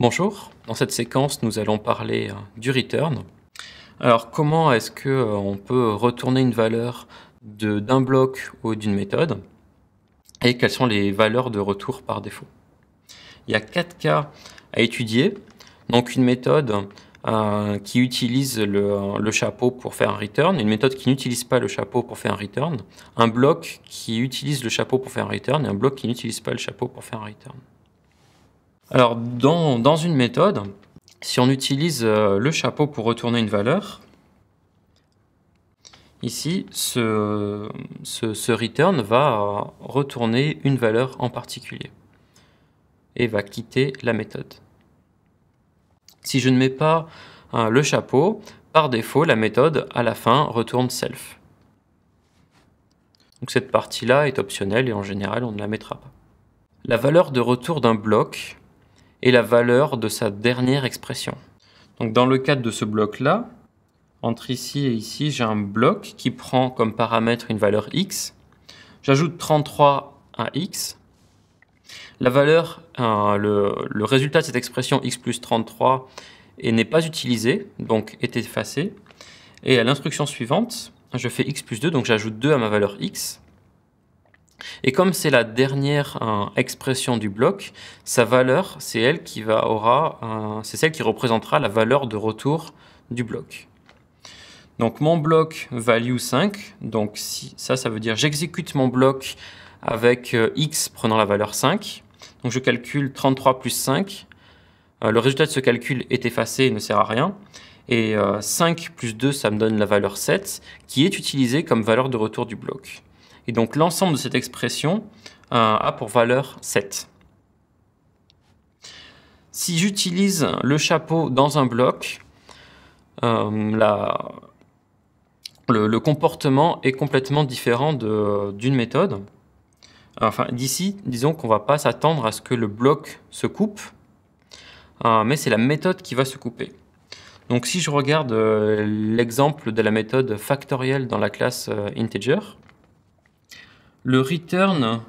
Bonjour, dans cette séquence nous allons parler du return. Alors comment est-ce qu'on peut retourner une valeur d'un bloc ou d'une méthode et quelles sont les valeurs de retour par défaut. Il y a 4 cas à étudier, donc une méthode qui utilise le chapeau pour faire un return, une méthode qui n'utilise pas le chapeau pour faire un return, un bloc qui utilise le chapeau pour faire un return et un bloc qui n'utilise pas le chapeau pour faire un return. Alors dans une méthode, si on utilise le chapeau pour retourner une valeur, ici ce return va retourner une valeur en particulier et va quitter la méthode. Si je ne mets pas le chapeau, par défaut la méthode à la fin retourne self. Donc cette partie-là est optionnelle et en général on ne la mettra pas. La valeur de retour d'un bloc et la valeur de sa dernière expression. Donc dans le cadre de ce bloc-là, entre ici et ici, j'ai un bloc qui prend comme paramètre une valeur x. J'ajoute 33 à x. La valeur, le résultat de cette expression x plus 33 n'est pas utilisé, donc est effacé. Et à l'instruction suivante, je fais x plus 2, donc j'ajoute 2 à ma valeur x. Et comme c'est la dernière expression du bloc, sa valeur, c'est elle qui c'est celle qui représentera la valeur de retour du bloc. Donc mon bloc value 5, donc ça veut dire j'exécute mon bloc avec x prenant la valeur 5. Donc je calcule 33 plus 5. Le résultat de ce calcul est effacé et ne sert à rien. Et 5 plus 2, ça me donne la valeur 7, qui est utilisée comme valeur de retour du bloc. Et donc l'ensemble de cette expression a pour valeur 7. Si j'utilise le chapeau dans un bloc, le comportement est complètement différent d'une méthode. Enfin, d'ici, disons qu'on ne va pas s'attendre à ce que le bloc se coupe, mais c'est la méthode qui va se couper. Donc si je regarde l'exemple de la méthode factorielle dans la classe integer, le return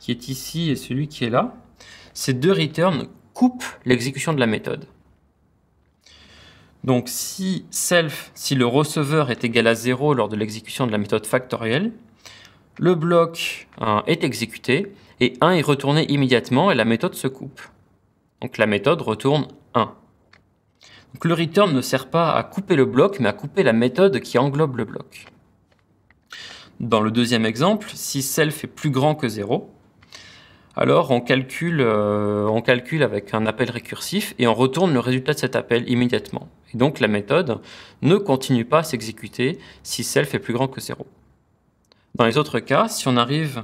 qui est ici et celui qui est là, ces deux returns coupent l'exécution de la méthode. Donc si le receveur est égal à 0 lors de l'exécution de la méthode factorielle, le bloc est exécuté et 1 est retourné immédiatement et la méthode se coupe. Donc la méthode retourne 1. Donc le return ne sert pas à couper le bloc mais à couper la méthode qui englobe le bloc. Dans le deuxième exemple, si self est plus grand que 0, alors on calcule avec un appel récursif et on retourne le résultat de cet appel immédiatement. Et donc la méthode ne continue pas à s'exécuter si self est plus grand que 0. Dans les autres cas, si on arrive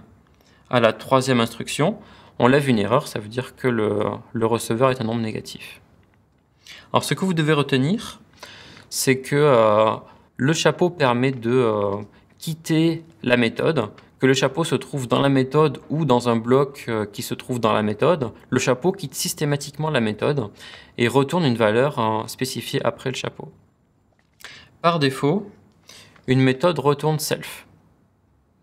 à la troisième instruction, on lève une erreur, ça veut dire que le receveur est un nombre négatif. Alors ce que vous devez retenir, c'est que le chapeau permet de quitter la méthode, que le chapeau se trouve dans la méthode ou dans un bloc qui se trouve dans la méthode, le chapeau quitte systématiquement la méthode et retourne une valeur spécifiée après le chapeau. Par défaut, une méthode retourne self.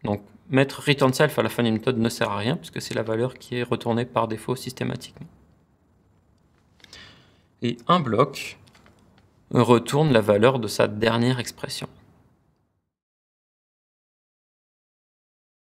Donc mettre return self à la fin d'une méthode ne sert à rien puisque c'est la valeur qui est retournée par défaut systématiquement. Et un bloc retourne la valeur de sa dernière expression.